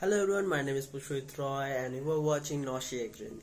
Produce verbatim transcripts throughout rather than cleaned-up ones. Hello everyone, my name is Pushwit Roy and you are watching NoishiXzen.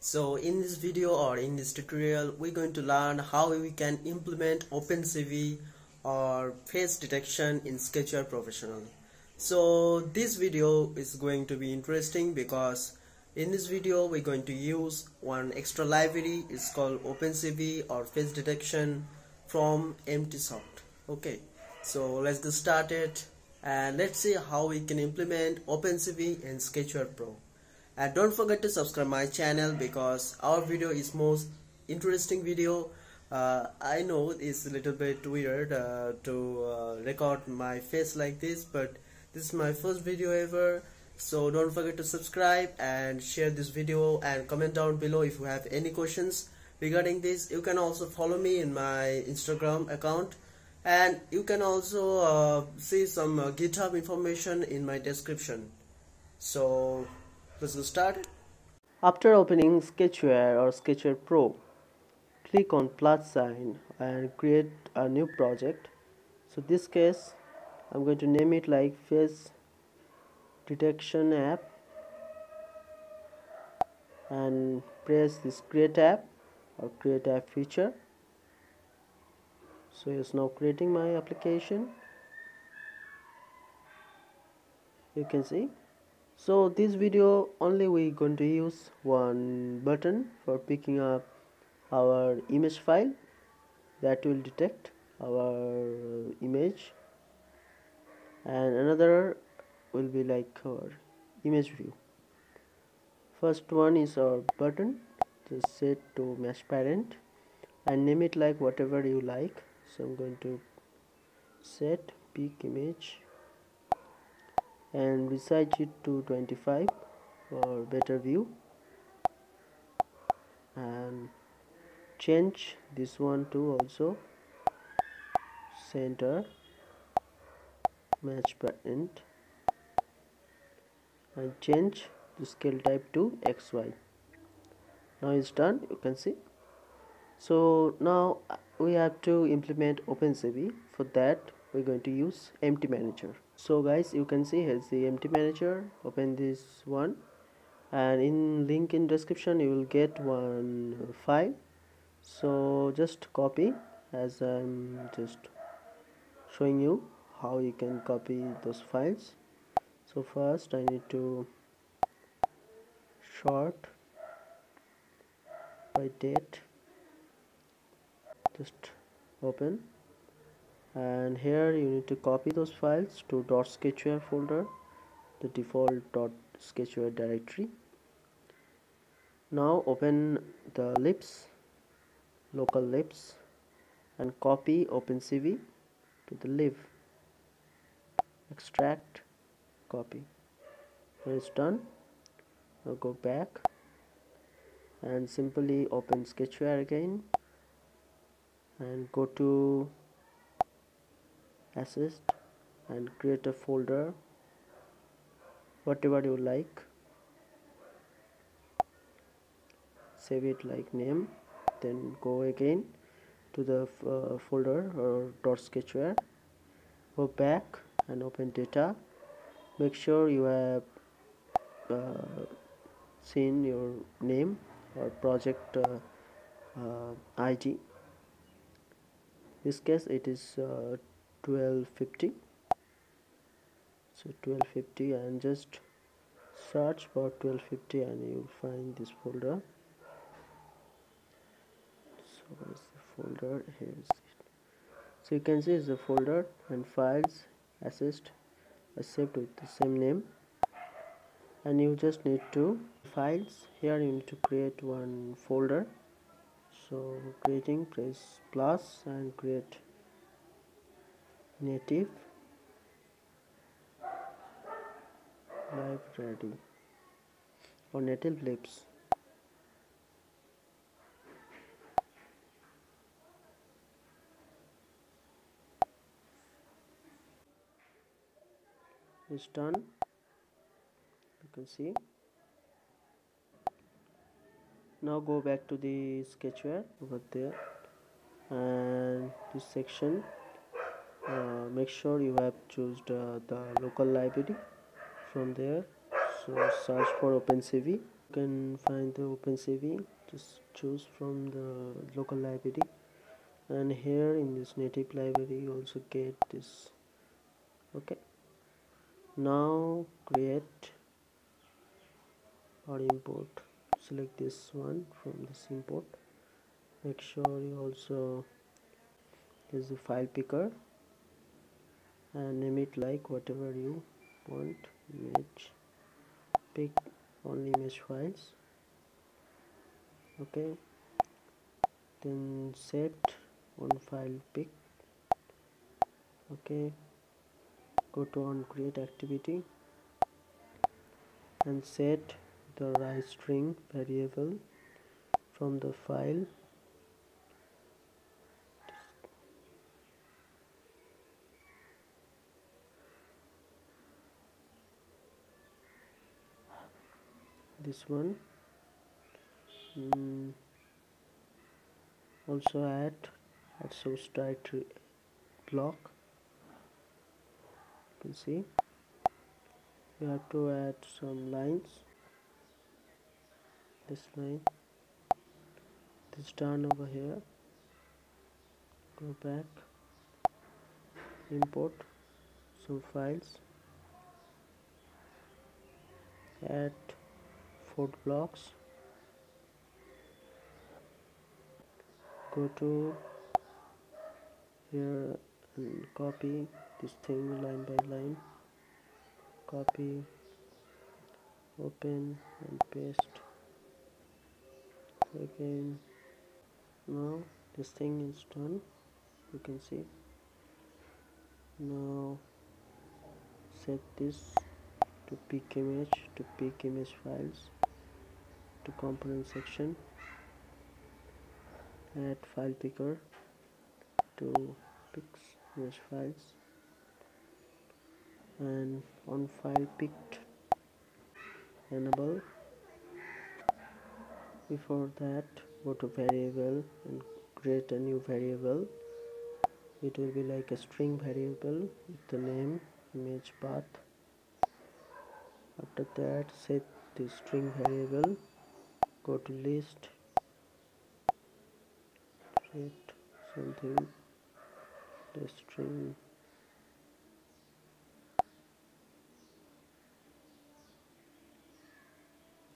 So in this video or in this tutorial we're going to learn how we can implement OpenCV or face detection in Sketchware Professional. So this video is going to be interesting because in this video we're going to use one extra library. It's called OpenCV or face detection from EmptySoft. Okay, so let's get started and let's see how we can implement OpenCV in Sketchware Pro. And don't forget to subscribe my channel because our video is most interesting video. uh, I know it's a little bit weird uh, to uh, record my face like this, but this is my first video ever, so don't forget to subscribe and share this video and comment down below if you have any questions regarding this. You can also follow me in my Instagram account. And you can also uh, see some uh, GitHub information in my description. So let's get started. After opening Sketchware or Sketchware Pro, click on plus sign and create a new project. So this case I'm going to name it like face detection app and press this create app or create app feature. So it's now creating my application. You can see. So this video only we're going to use one button for picking up our image file that will detect our image, and another will be like our image view. First one is our button, just set to mesh parent and name it like whatever you like. So I'm going to set peak image and resize it to twenty-five for better view, and change this one to also center match parent and change the scale type to X Y. Now it's done, you can see. So now we have to implement OpenCV. For that we're going to use empty manager. So guys, you can see here's the empty manager. Open this one, and in link in description you will get one file. So just copy, as I'm just showing you how you can copy those files. So first I need to sort by date. Just open, and here you need to copy those files to .sketchware folder, the default .sketchware directory. Now open the libs, local libs, and copy OpenCV to the lib. Extract, copy. When it's done, now go back and simply open Sketchware again and go to assist and create a folder whatever you like. Save it like name, then go again to the uh, folder or .sketchware, go back and open data. Make sure you have uh, seen your name or project uh, uh, I D. This case it is uh, twelve fifty, so twelve fifty, and just search for twelve fifty and you find this folder. So where's the folder? Here is it. So you can see it's a folder and files assist saved with the same name, and you just need to files. Here you need to create one folder. So creating, press plus and create native library or native libs. It's done, you can see. Now go back to the Sketchware over there and this section. Uh, make sure you have chosen uh, the local library from there So search for OpenCV. You can find the OpenCV. Just choose from the local library, and here in this native library you also get this. Okay, now create or import. Select this one from this import. Make sure you also use the file picker and name it like whatever you want. Image, pick only image files. Okay, then set on file pick. Okay, go to on create activity and set the right string variable from the file. This one. Mm. Also add add source title block. You can see you have to add some lines. This line, this turn over here. Go back. Import some files. Add four blocks. Go to here and copy this thing line by line, copy, open and paste again. Now this thing is done, you can see. Now set this to pick image, to pick image files, to component section. Add file picker to pick image files, and on file picked enable. Before that, go to variable and create a new variable. It will be like a string variable with the name, image, path. After that, set the string variable. Go to list, set something the string.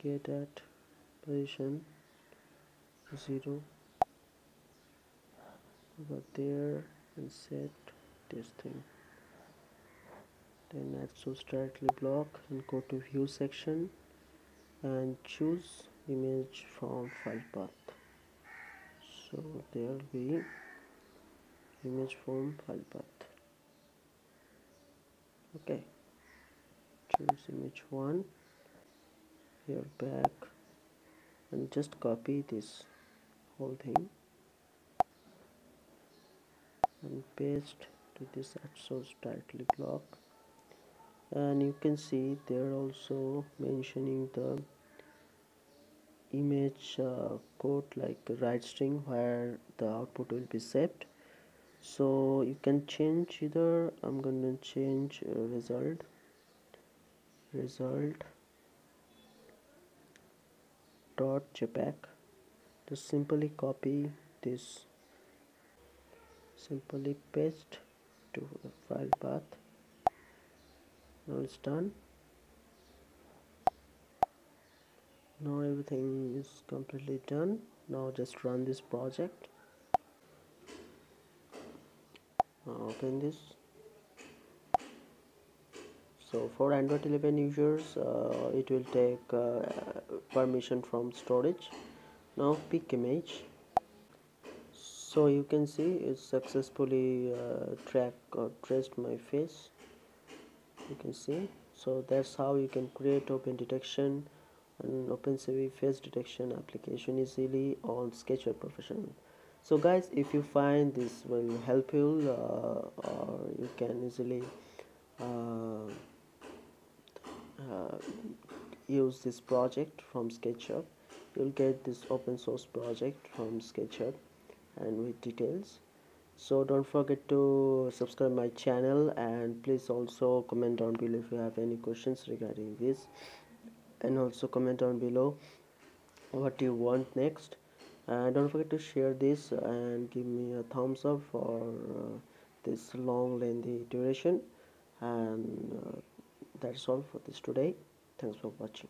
Get at position zero over there and set this thing. Then add source directly block and go to view section and choose image from file path. So there will be image from file path. Okay, choose image one here, back, and just copy this whole thing and paste to this add source directly block. And you can see they're also mentioning the image uh, code like right string where the output will be saved. So you can change either. I'm gonna change uh, result result dot jpeg. Just simply copy this, simply paste to the file path. Now it's done. Now everything is completely done. Now just run this project. Now open this. So for Android eleven users, uh, it will take uh, permission from storage. Now pick image. So you can see it successfully uh, track or traced my face. You can see. So that's how you can create open detection and OpenCV face detection application easily on Sketchware Professional. So guys, if you find this will help you, uh, or you can easily uh, uh, use this project from Sketchub. You'll get this open source project from Sketchub and with details. So don't forget to subscribe my channel, and please also comment down below if you have any questions regarding this. and also comment down below what you want next, and don't forget to share this and give me a thumbs up for uh, this long lengthy duration. And uh, that's all for this today. Thanks for watching.